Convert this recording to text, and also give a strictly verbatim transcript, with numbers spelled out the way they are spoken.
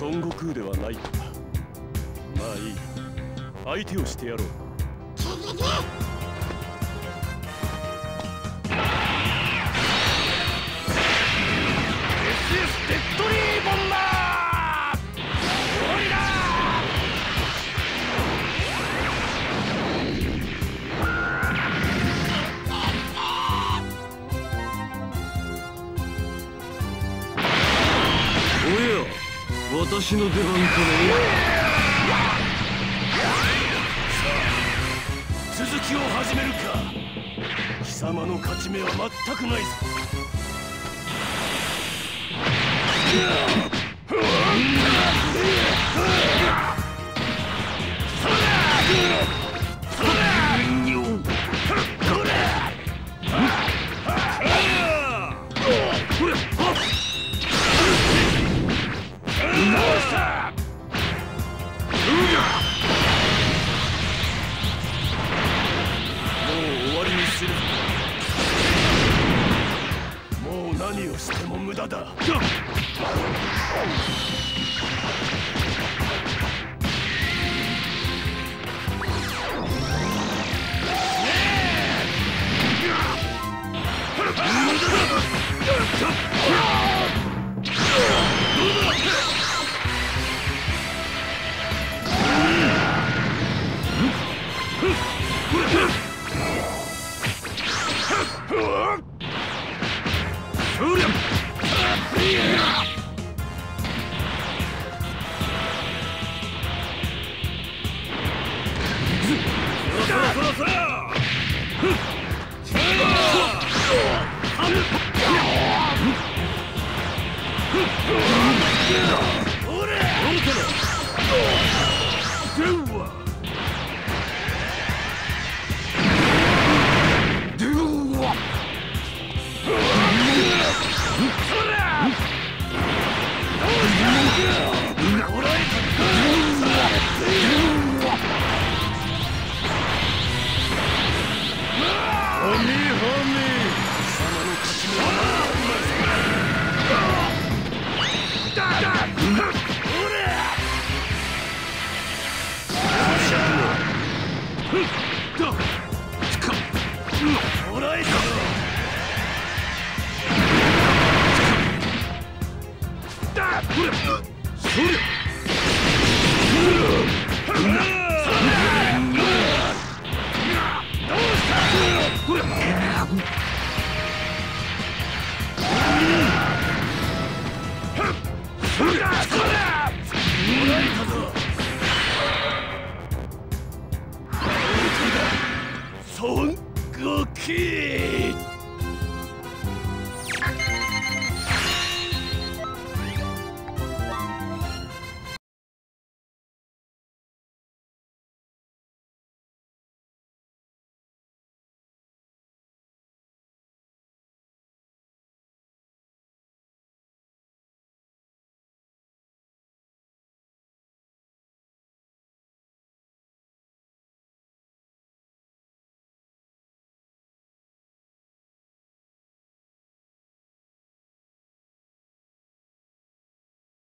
孫悟空ではないか。まあいい、相手をしてやろう。私の出番かね。さあ、続きを始めるか。貴様の勝ち目は全くないぞ。Shoot it!